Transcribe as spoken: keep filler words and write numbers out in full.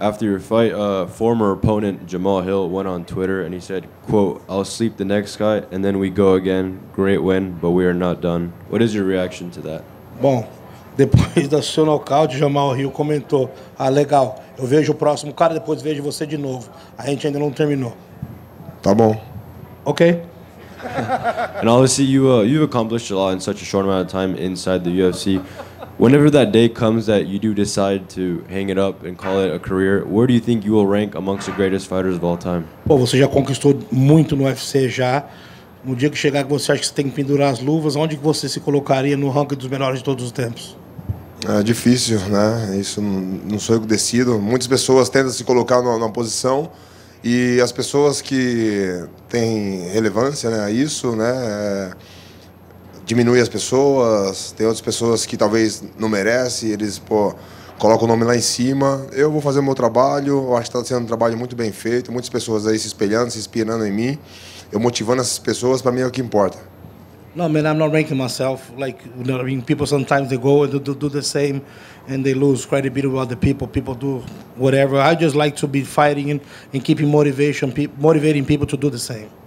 After your fight, uh, former opponent Jamahal Hill went on Twitter and he said, quote, "I'll sleep the next guy and then we go again. Great win, but we are not done." What is your reaction to that? Bom, depois do seu nocaute, Jamahal Hill comentou, ah, legal, eu vejo o próximo cara, depois vejo você de novo. A gente ainda não terminou. Tá bom. Ok. And obviously you, uh, you've accomplished a lot in such a short amount of time inside the U F C. Whenever that day comes that you do decide to hang it up and call it a career, where do you think you will rank amongst the greatest fighters of all time? Pô, você já conquistou muito no U F C já. No dia que chegar que você acha que você tem que pendurar as luvas, onde que você se colocaria no ranking dos melhores de todos os tempos? É difícil, né? Isso não sou eu que decido. Muitas pessoas tentam se colocar numa posição e as pessoas que têm relevância, né, a isso, né? É... diminui as pessoas, tem outras pessoas que talvez não merecem, eles pô, colocam o nome lá em cima. Eu vou fazer o meu trabalho, eu acho que está sendo um trabalho muito bem feito, muitas pessoas aí se espelhando, se inspirando em mim, eu motivando essas pessoas, para mim é o que importa. No, man, I'm not ranking myself. Like, you know, I mean, people sometimes they go and do, do the same, and they lose credibility with other people. People do whatever. I just like to be fighting and, and keeping motivation, pe motivating people to do the same.